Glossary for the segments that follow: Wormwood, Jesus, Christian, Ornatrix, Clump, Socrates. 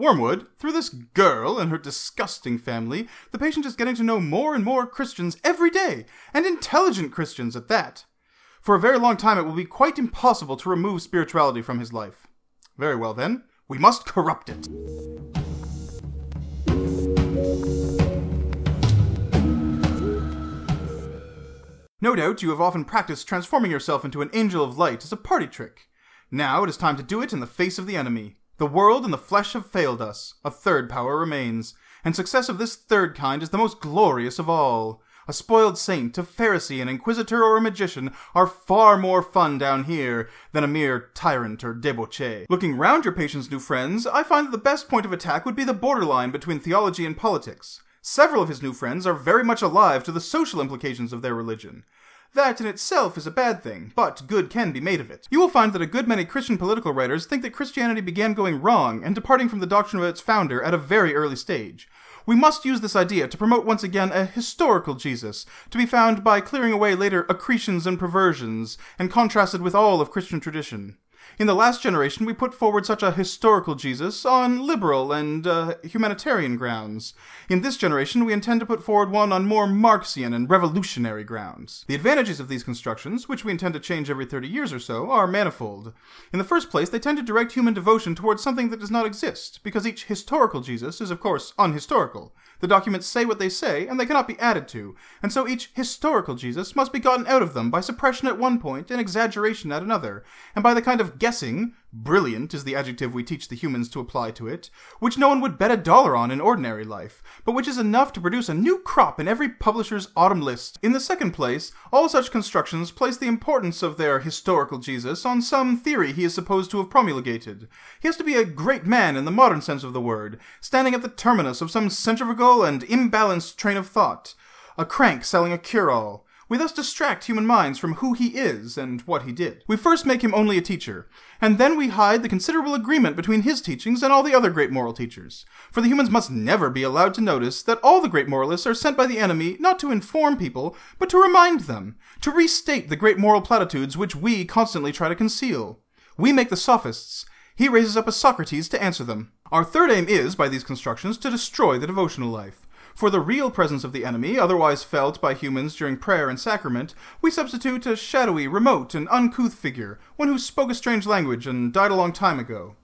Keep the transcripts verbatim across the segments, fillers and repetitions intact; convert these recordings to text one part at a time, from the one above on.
Wormwood, through this girl and her disgusting family, the patient is getting to know more and more Christians every day, and intelligent Christians at that. For a very long time it will be quite impossible to remove spirituality from his life. Very well then, we must corrupt it. No doubt you have often practiced transforming yourself into an angel of light as a party trick. Now it is time to do it in the face of the enemy. The world and the flesh have failed us. A third power remains, and success of this third kind is the most glorious of all. A spoiled saint, a Pharisee, an inquisitor, or a magician are far more fun down here than a mere tyrant or debauchee. Looking round your patient's new friends, I find that the best point of attack would be the borderline between theology and politics. Several of his new friends are very much alive to the social implications of their religion. That in itself is a bad thing, but good can be made of it. You will find that a good many Christian political writers think that Christianity began going wrong and departing from the doctrine of its founder at a very early stage. We must use this idea to promote once again a historical Jesus, to be found by clearing away later accretions and perversions, and contrasted with all of Christian tradition. In the last generation, we put forward such a historical Jesus on liberal and uh, humanitarian grounds. In this generation, we intend to put forward one on more Marxian and revolutionary grounds. The advantages of these constructions, which we intend to change every thirty years or so, are manifold. In the first place, they tend to direct human devotion towards something that does not exist, because each historical Jesus is, of course, unhistorical. The documents say what they say, and they cannot be added to, and so each historical Jesus must be gotten out of them by suppression at one point and exaggeration at another, and by the kind of guessing, brilliant is the adjective we teach the humans to apply to it, which no one would bet a dollar on in ordinary life, but which is enough to produce a new crop in every publisher's autumn list. In the second place, all such constructions place the importance of their historical Jesus on some theory he is supposed to have promulgated. He has to be a great man in the modern sense of the word, standing at the terminus of some centrifugal and imbalanced train of thought, a crank selling a cure-all. We thus distract human minds from who he is and what he did. We first make him only a teacher, and then we hide the considerable agreement between his teachings and all the other great moral teachers. For the humans must never be allowed to notice that all the great moralists are sent by the enemy not to inform people, but to remind them, to restate the great moral platitudes which we constantly try to conceal. We make the sophists. He raises up a Socrates to answer them. Our third aim is, by these constructions, to destroy the devotional life. For the real presence of the enemy, otherwise felt by humans during prayer and sacrament, we substitute a shadowy, remote, and uncouth figure, one who spoke a strange language and died a long time ago.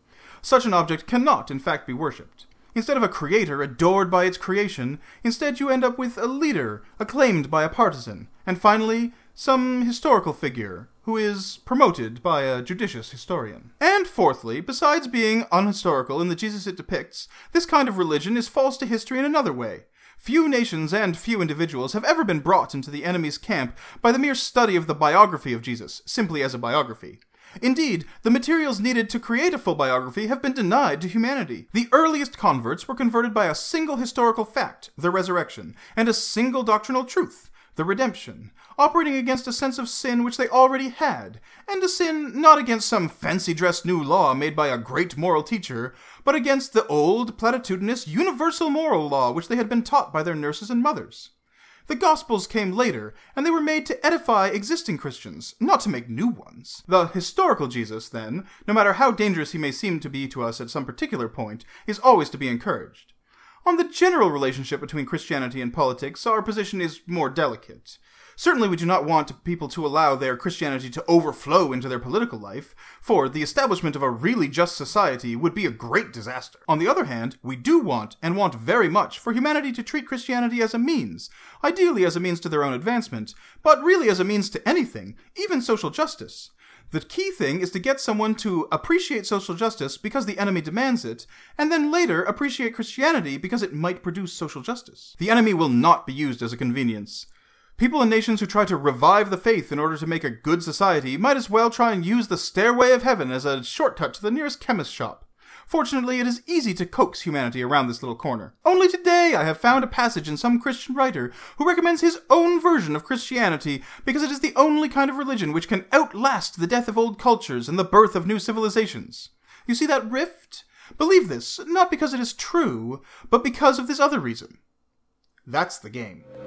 Such an object cannot, in fact, be worshipped. Instead of a creator adored by its creation, instead you end up with a leader acclaimed by a partisan, and finally, some historical figure, who is promoted by a judicious historian. And fourthly, besides being unhistorical in the Jesus it depicts, this kind of religion is false to history in another way. Few nations and few individuals have ever been brought into the enemy's camp by the mere study of the biography of Jesus, simply as a biography. Indeed, the materials needed to create a full biography have been denied to humanity. The earliest converts were converted by a single historical fact, the resurrection, and a single doctrinal truth, the redemption, operating against a sense of sin which they already had, and a sin not against some fancy-dressed new law made by a great moral teacher, but against the old, platitudinous, universal moral law which they had been taught by their nurses and mothers. The Gospels came later, and they were made to edify existing Christians, not to make new ones. The historical Jesus, then, no matter how dangerous he may seem to be to us at some particular point, is always to be encouraged. On the general relationship between Christianity and politics, our position is more delicate. Certainly we do not want people to allow their Christianity to overflow into their political life, for the establishment of a really just society would be a great disaster. On the other hand, we do want, and want very much, for humanity to treat Christianity as a means, ideally as a means to their own advancement, but really as a means to anything, even social justice. The key thing is to get someone to appreciate social justice because the enemy demands it, and then later appreciate Christianity because it might produce social justice. The enemy will not be used as a convenience. People and nations who try to revive the faith in order to make a good society might as well try and use the stairway of heaven as a shortcut to the nearest chemist's shop. Fortunately, it is easy to coax humanity around this little corner. Only today I have found a passage in some Christian writer who recommends his own version of Christianity because it is the only kind of religion which can outlast the death of old cultures and the birth of new civilizations. You see that rift? Believe this, not because it is true, but because of this other reason. That's the game.